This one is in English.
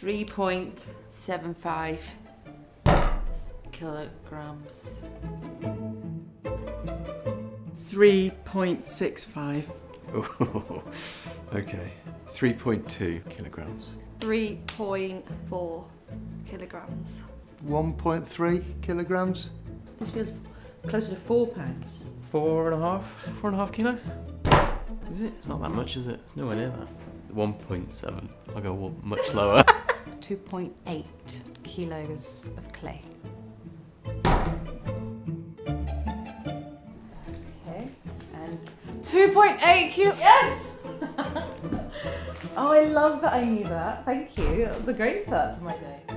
3.75 kilograms. 3.65. Oh, okay. 3.2 kilograms. 3.4 kilograms. 1.3 kilograms. This feels closer to 4 pounds. 4.5 kilos? Is it? It's not that much, is it? It's nowhere near that. 1.7. I'll go much lower. 2.8 kilos of clay. Okay, and 2.8 kilos. Yes! Oh, I love that I knew that. Thank you. That was a great start to my day.